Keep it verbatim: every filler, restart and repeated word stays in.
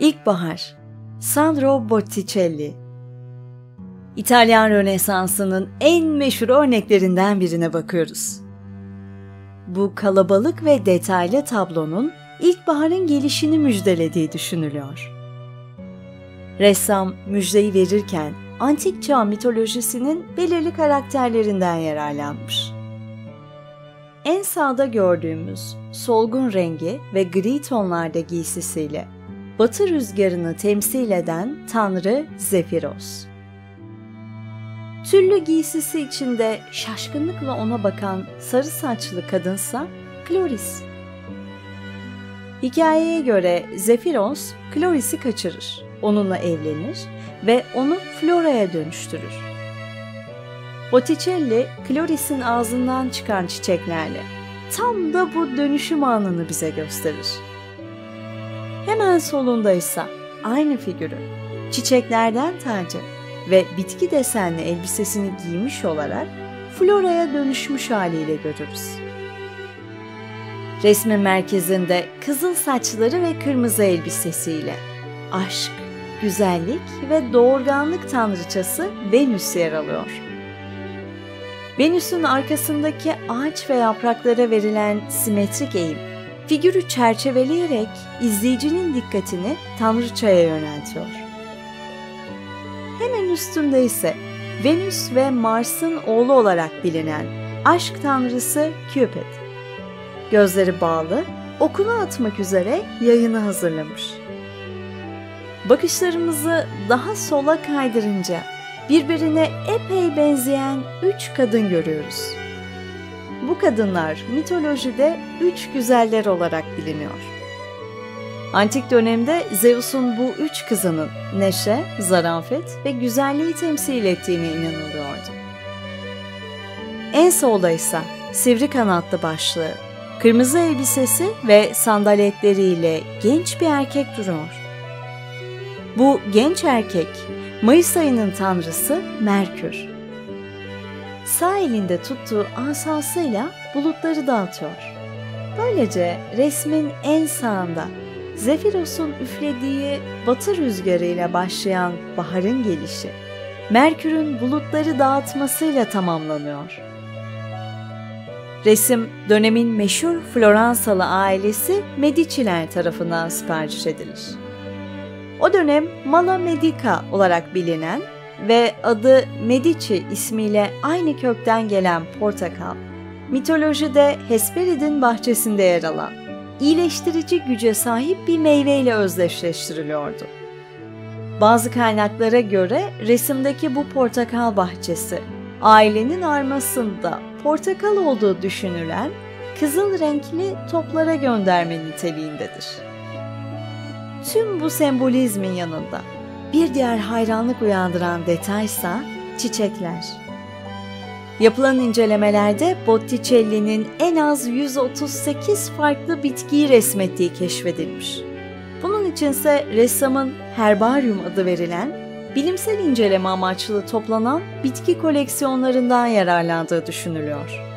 İlkbahar, Sandro Botticelli. İtalyan Rönesansı'nın en meşhur örneklerinden birine bakıyoruz. Bu kalabalık ve detaylı tablonun ilkbaharın gelişini müjdelediği düşünülüyor. Ressam müjdeyi verirken antik çağ mitolojisinin belirli karakterlerinden yararlanmış. En sağda gördüğümüz solgun rengi ve gri tonlarda giysisiyle batı rüzgarını temsil eden tanrı Zephyros. Tüllü giysisi içinde şaşkınlıkla ona bakan sarı saçlı kadınsa Chloris. Hikayeye göre Zephyros, Chloris'i kaçırır, onunla evlenir ve onu Flora'ya dönüştürür. Botticelli, Chloris'in ağzından çıkan çiçeklerle tam da bu dönüşüm anını bize gösterir. Hemen solundaysa aynı figürü çiçeklerden tacı ve bitki desenli elbisesini giymiş olarak Flora'ya dönüşmüş haliyle görürüz. Resmin merkezinde kızıl saçları ve kırmızı elbisesiyle aşk, güzellik ve doğurganlık tanrıçası Venüs yer alıyor. Venüs'ün arkasındaki ağaç ve yapraklara verilen simetrik eğim, figürü çerçeveleyerek izleyicinin dikkatini tanrıçaya yöneltiyor. Hemen üstünde ise Venüs ve Mars'ın oğlu olarak bilinen aşk tanrısı Cupid, gözleri bağlı, okunu atmak üzere yayını hazırlamış. Bakışlarımızı daha sola kaydırınca birbirine epey benzeyen üç kadın görüyoruz. Bu kadınlar mitolojide üç güzeller olarak biliniyor. Antik dönemde Zeus'un bu üç kızının neşe, zarafet ve güzelliği temsil ettiğine inanılıyordu. En solda ise sivri kanatlı başlığı, kırmızı elbisesi ve sandaletleriyle genç bir erkek duruyor. Bu genç erkek, Mayıs ayının tanrısı Merkür. Sağ elinde tuttuğu asasıyla bulutları dağıtıyor. Böylece resmin en sağında Zephyros'un üflediği batı rüzgarıyla başlayan baharın gelişi, Merkür'ün bulutları dağıtmasıyla tamamlanıyor. Resim dönemin meşhur Floransalı ailesi Medici'ler tarafından sipariş edilir. O dönem Mala Medica olarak bilinen ve adı Medici ismiyle aynı kökten gelen portakal, mitolojide Hesperidin bahçesinde yer alan, iyileştirici güce sahip bir meyveyle özdeşleştiriliyordu. Bazı kaynaklara göre resimdeki bu portakal bahçesi, ailenin armasında portakal olduğu düşünülen kızıl renkli toplara gönderme niteliğindedir. Tüm bu sembolizmin yanında bir diğer hayranlık uyandıran detaysa çiçekler. Yapılan incelemelerde Botticelli'nin en az yüz otuz sekiz farklı bitkiyi resmettiği keşfedilmiş. Bunun içinse ressamın herbaryum adı verilen, bilimsel inceleme amaçlı toplanan bitki koleksiyonlarından yararlandığı düşünülüyor.